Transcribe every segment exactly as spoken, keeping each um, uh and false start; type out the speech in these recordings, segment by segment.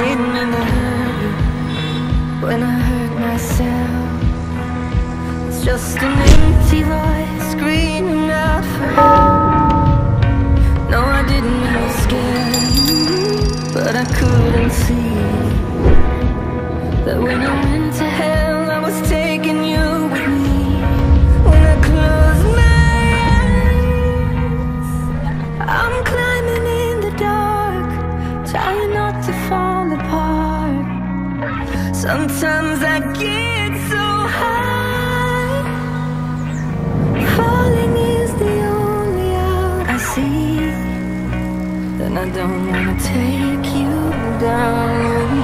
When I hurt you, when I hurt myself, it's just an empty light screaming out for help. No, I didn't mean to scare you, but I couldn't see that when you went to hell, I was taking you with me. When I close my eyes, I'm climbing in the dark, trying not to fall apart. Sometimes I get so high, falling is the only out I see. Then I don't wanna take you down with me.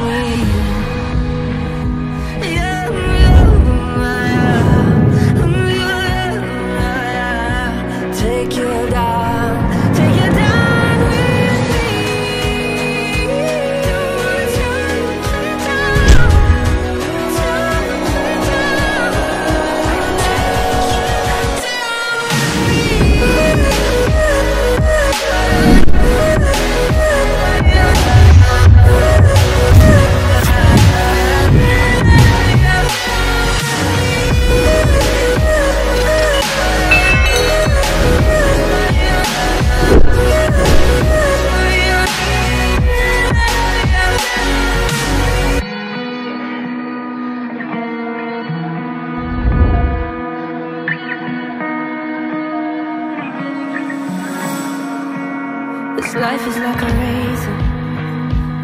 Life is like a razor,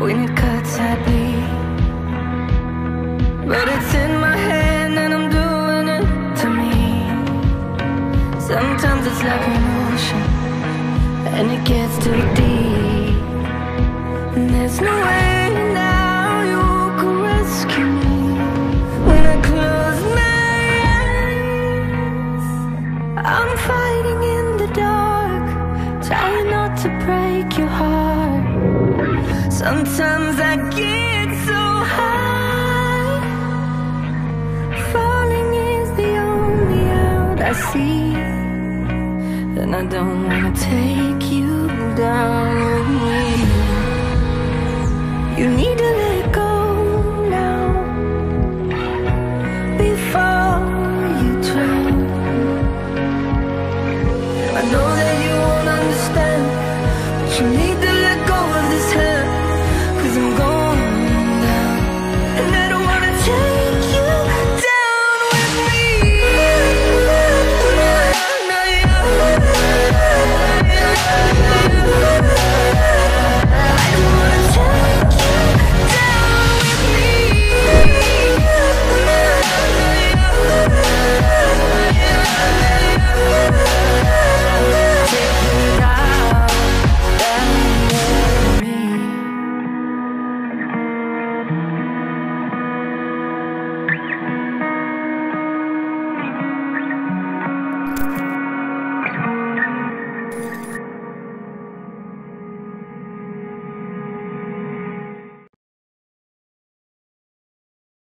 when it cuts I bleed, but it's in my hand and I'm doing it to me. Sometimes it's like an ocean and it gets too deep, and there's no way now you can rescue me. When I close my eyes, I'm fighting in the dark, trying not to break your heart. Sometimes I get so high, falling is the only out I see. And I don't wanna take you down with me. You need